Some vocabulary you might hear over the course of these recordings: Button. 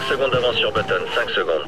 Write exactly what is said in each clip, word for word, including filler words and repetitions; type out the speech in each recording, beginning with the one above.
cinq secondes d'avance sur Button, cinq secondes.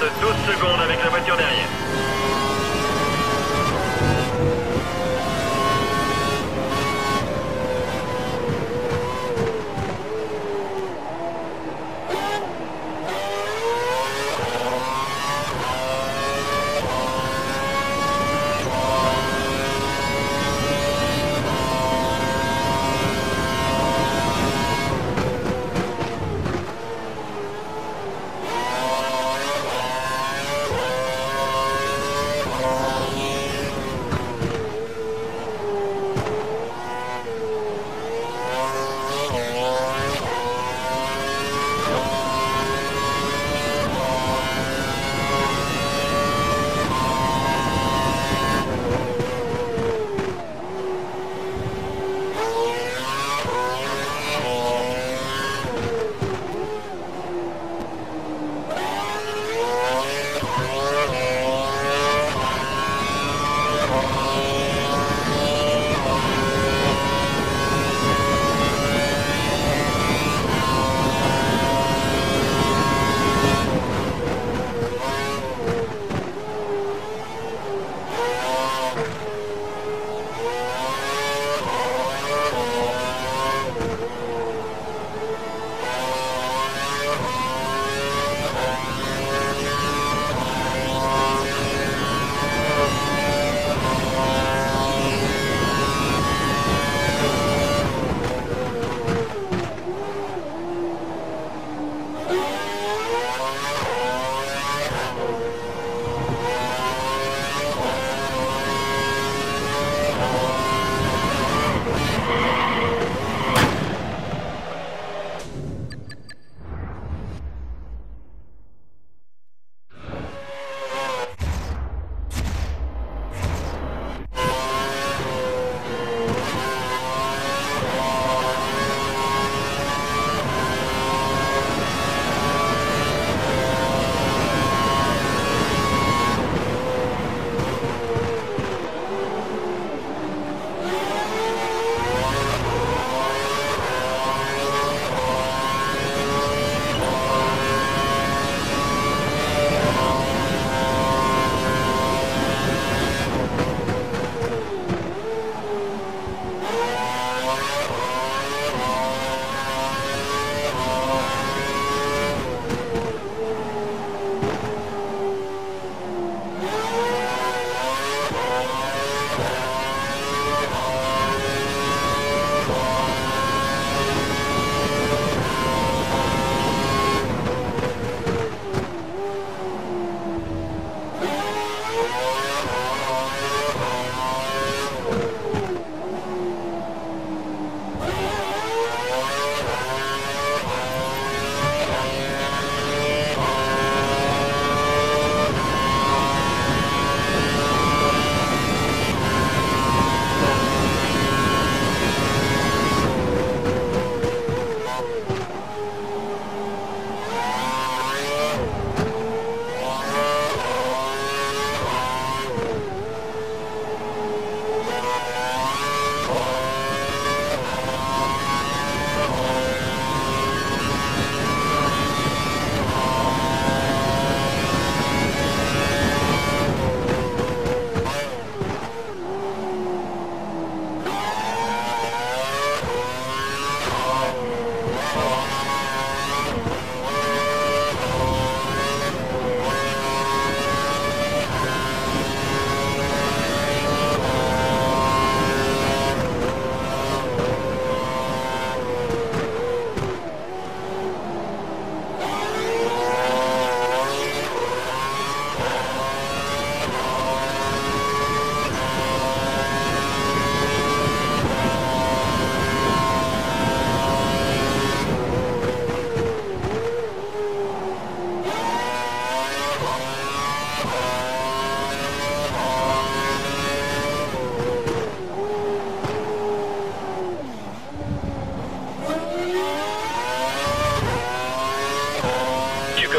De douze secondes avec la voiture derrière.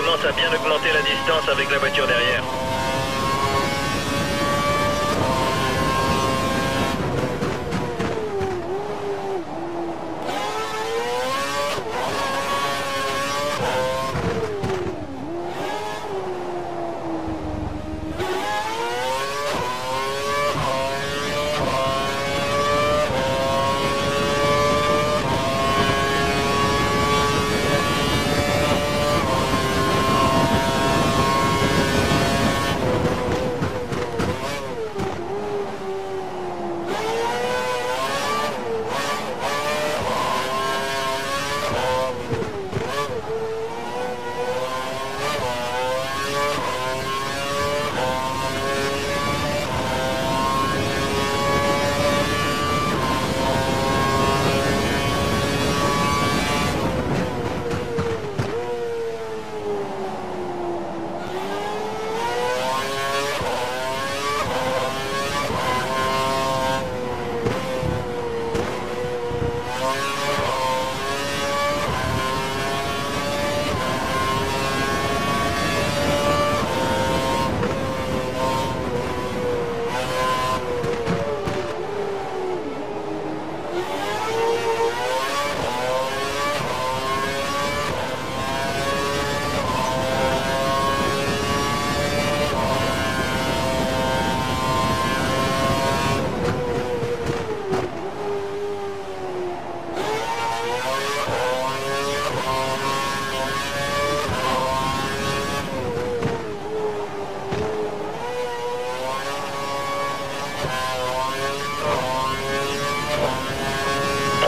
commence à bien augmenter la distance avec la voiture derrière.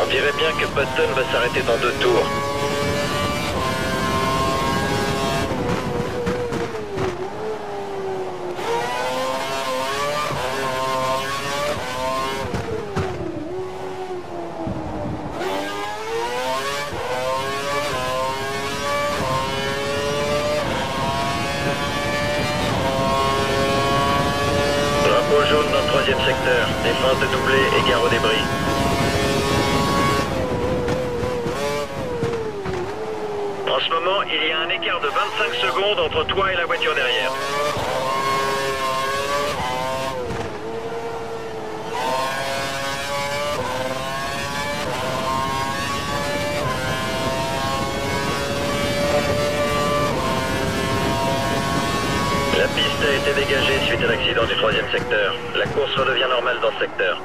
On dirait bien que Button va s'arrêter dans deux tours. Drapeau jaune dans le troisième secteur. Défense de doublé et gare aux débris. En ce moment, il y a un écart de vingt-cinq secondes entre toi et la voiture derrière. La piste a été dégagée suite à l'accident du troisième secteur. La course redevient normale dans ce secteur.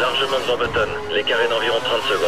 Largement devant Button, l'écart est d'environ trente secondes.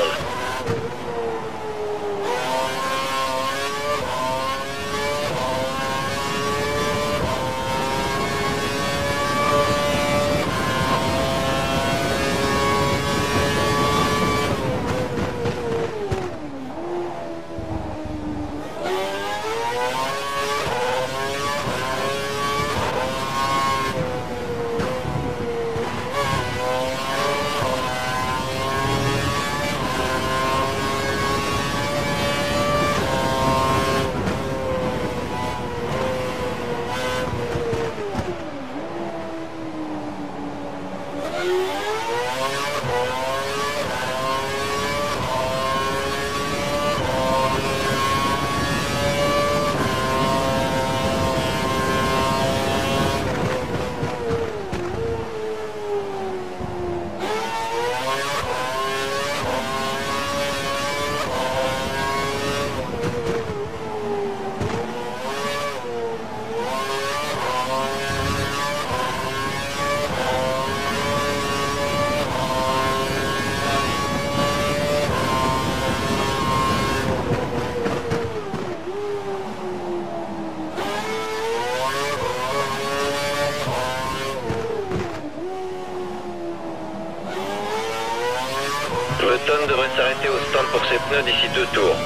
ses pneus d'ici deux tours.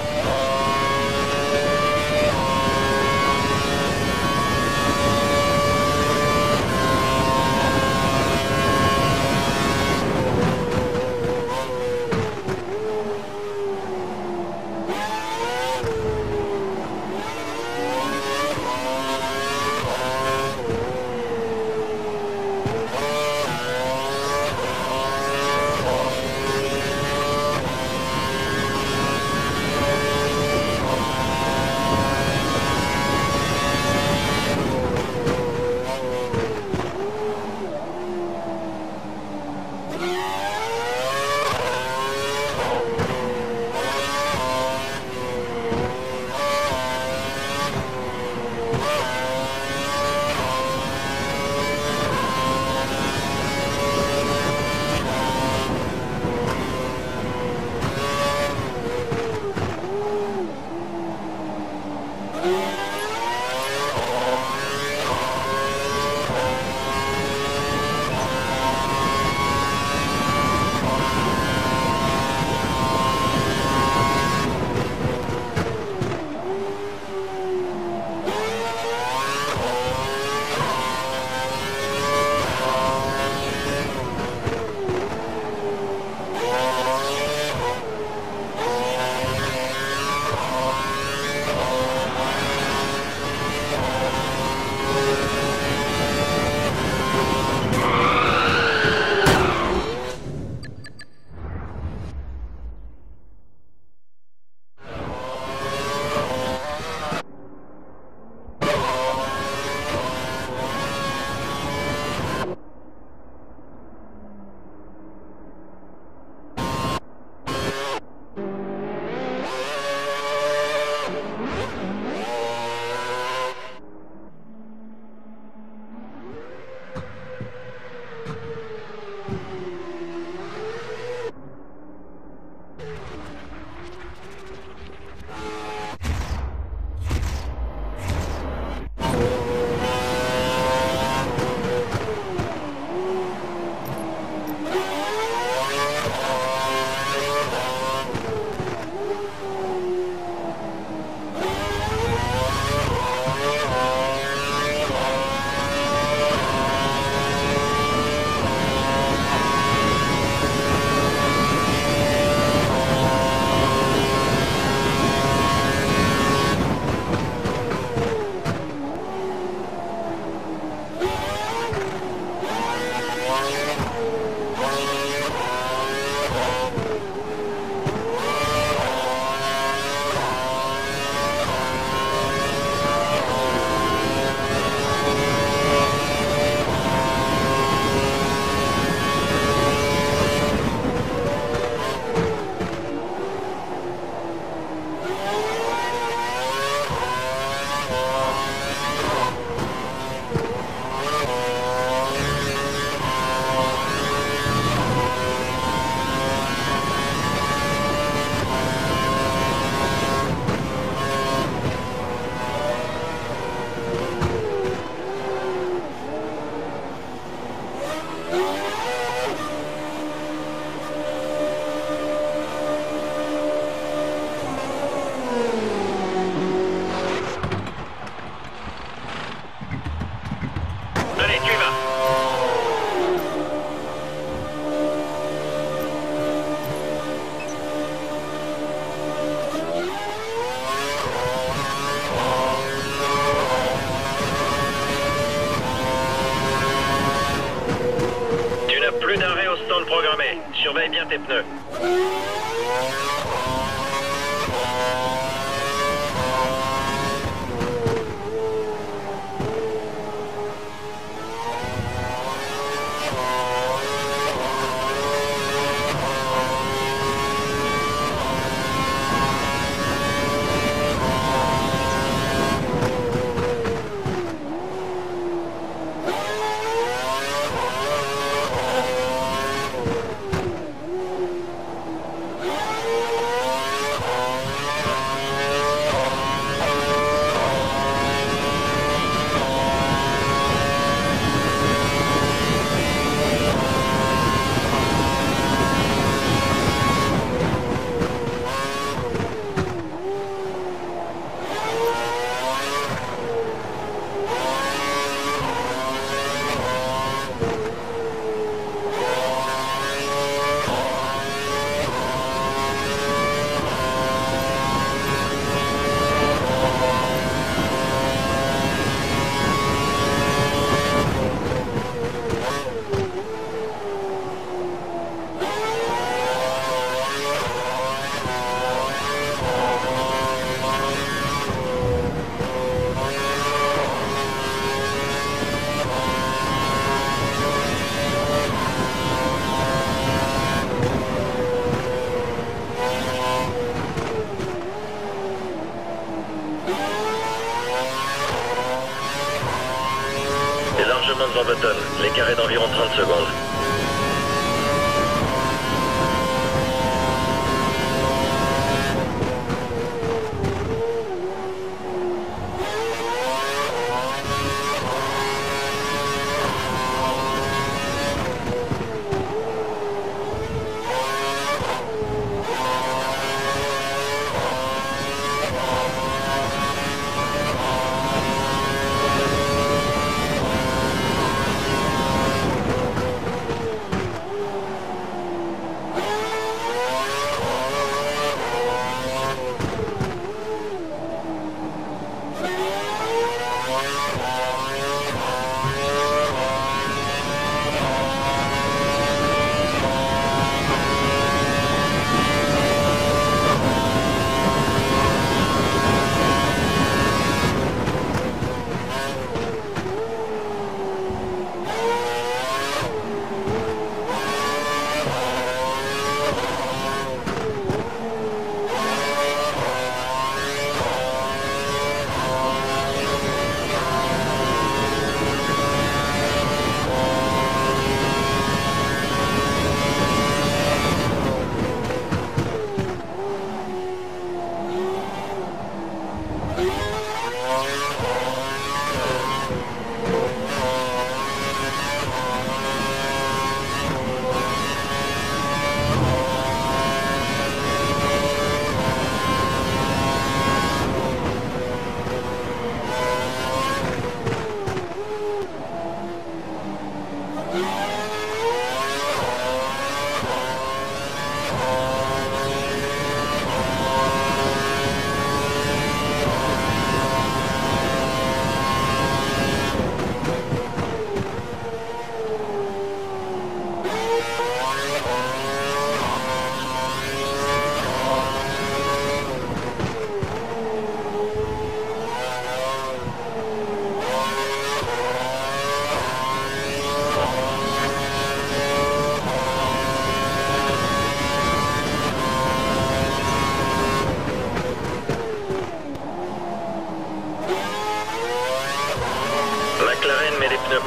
trois Button, l'écart est d'environ trente secondes.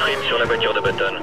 Prime sur la voiture de Button.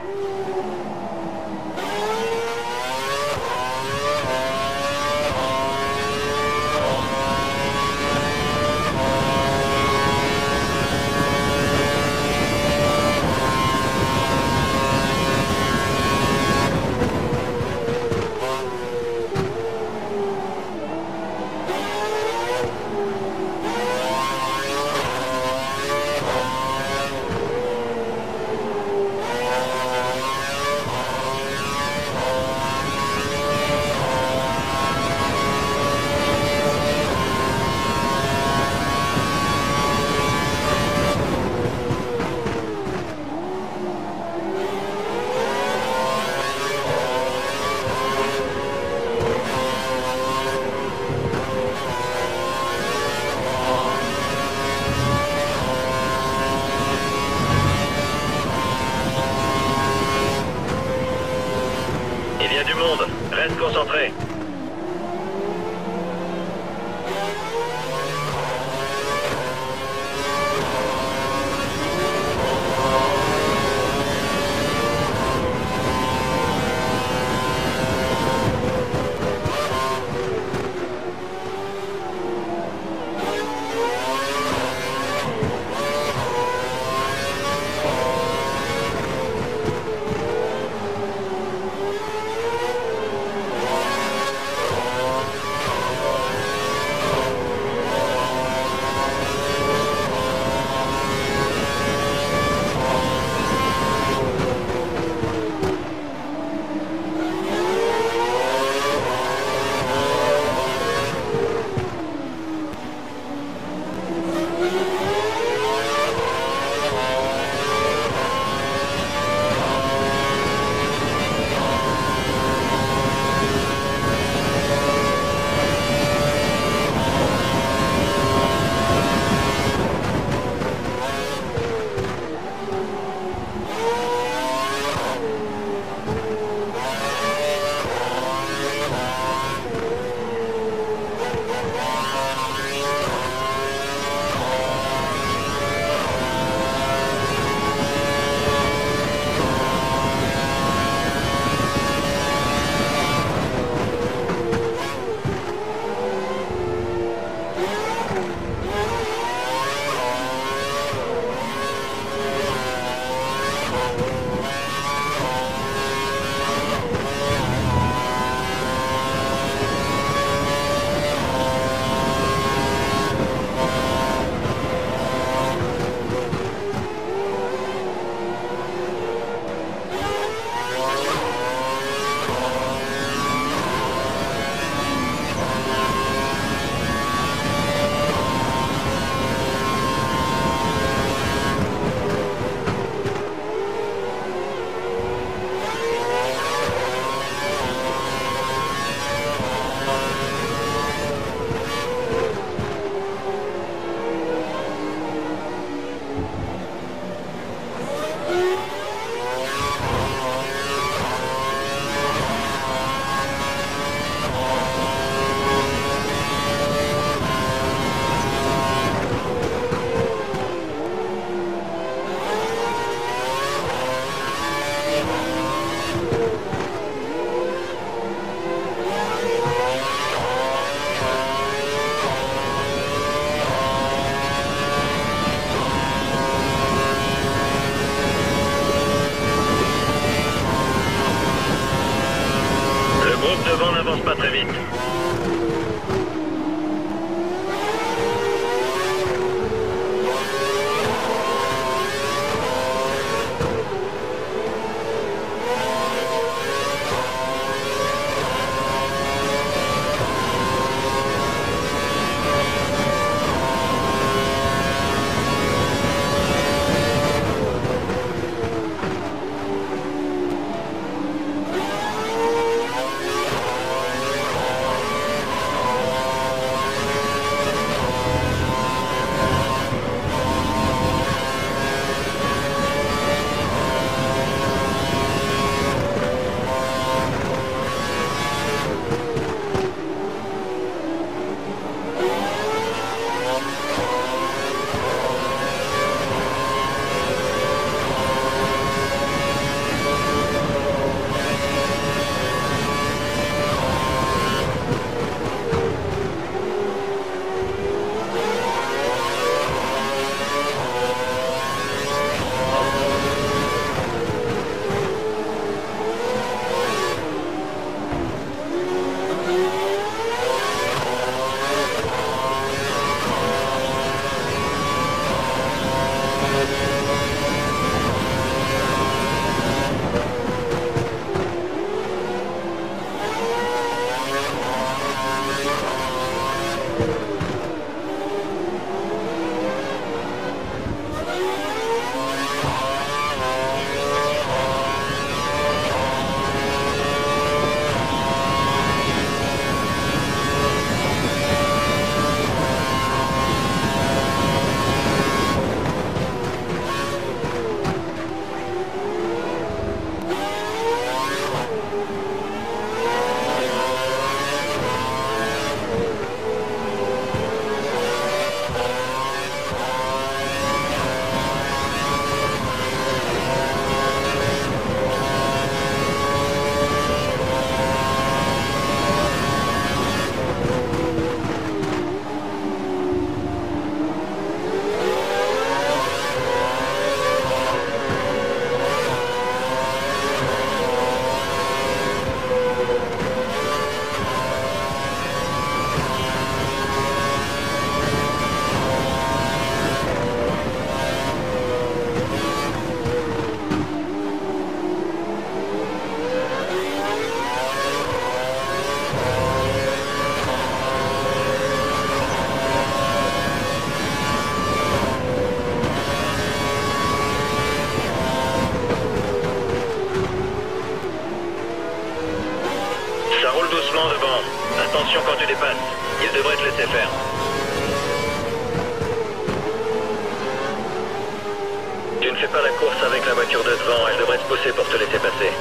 pas la course avec la voiture de devant, elle devrait se pousser pour te laisser passer.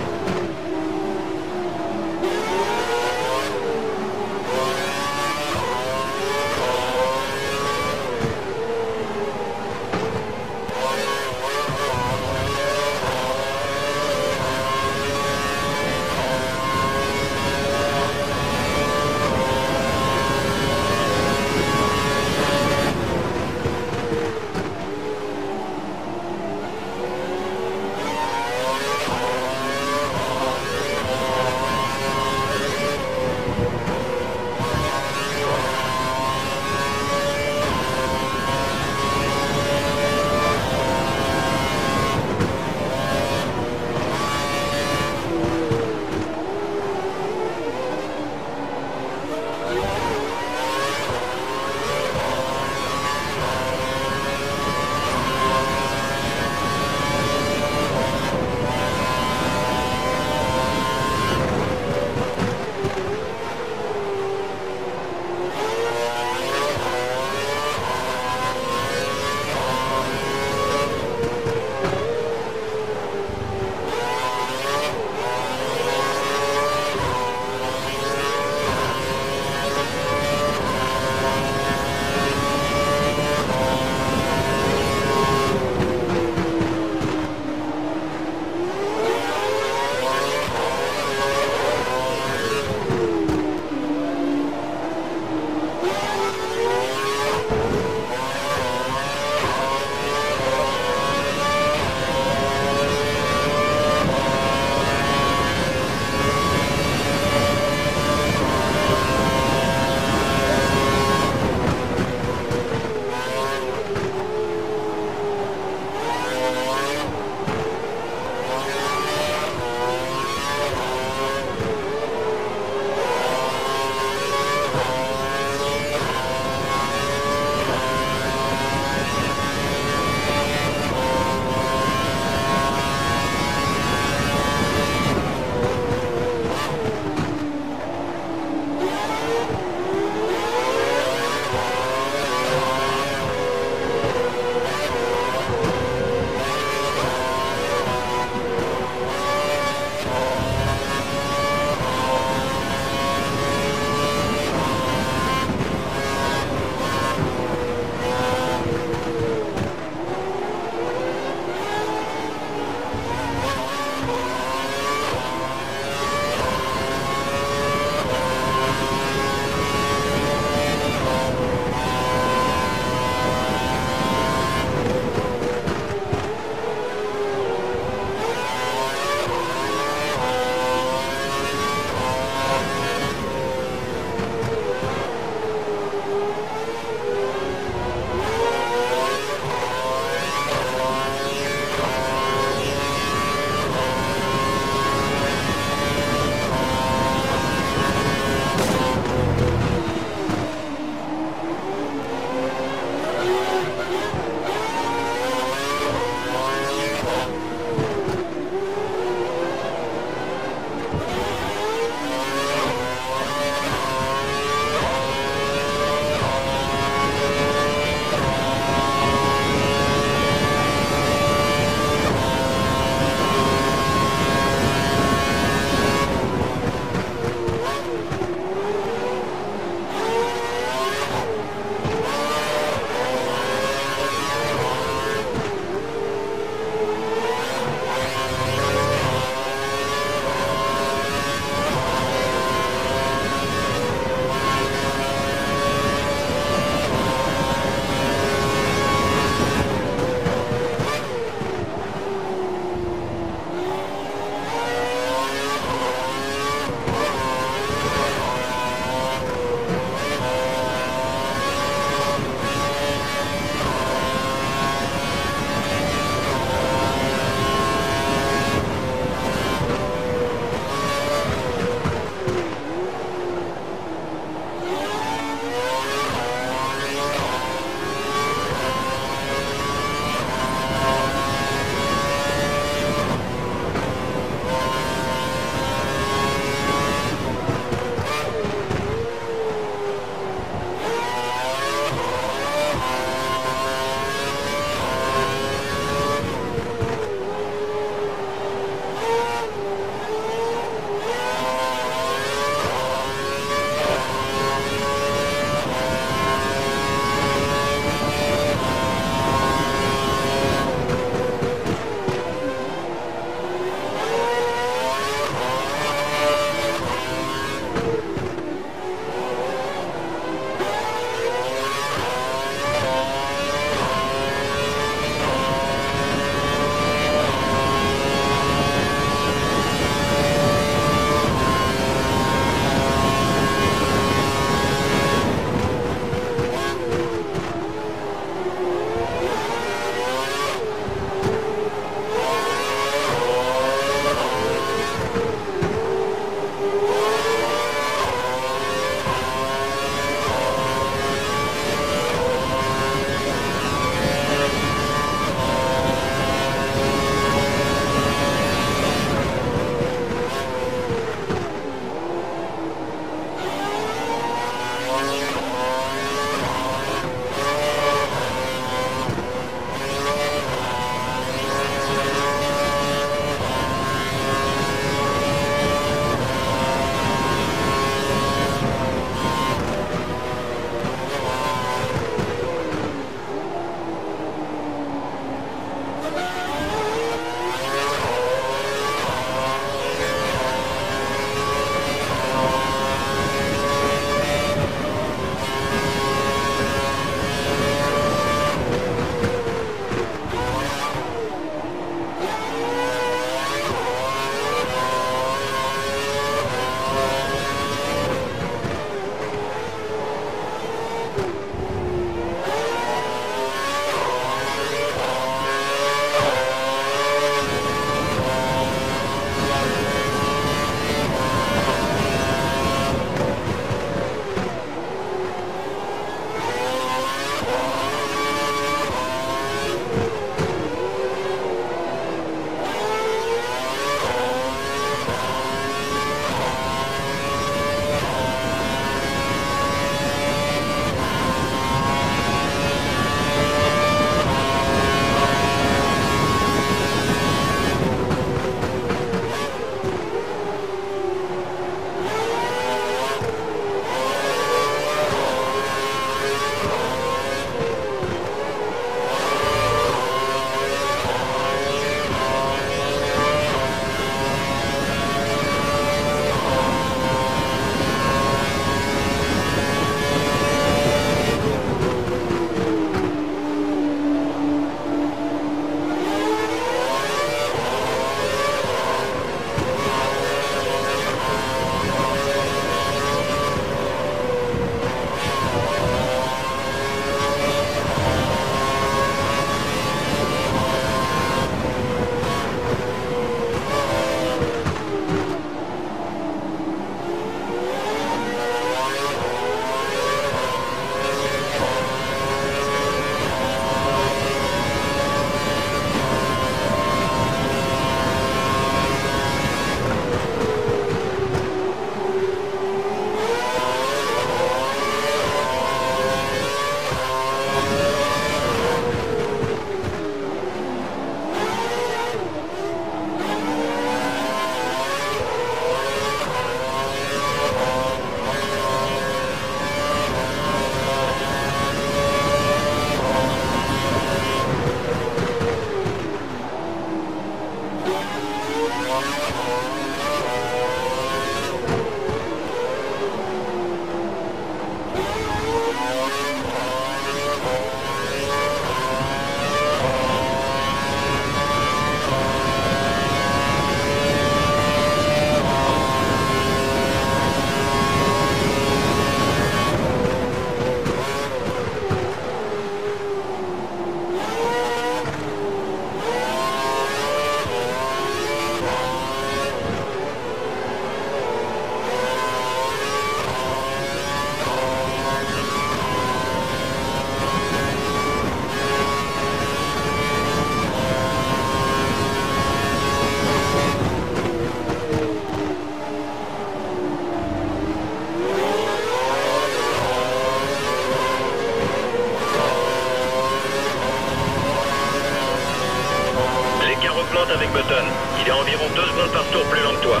qui a environ deux secondes par tour plus lent que toi.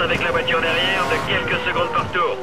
Avec la voiture derrière de quelques secondes par tour.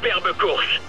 superbe course.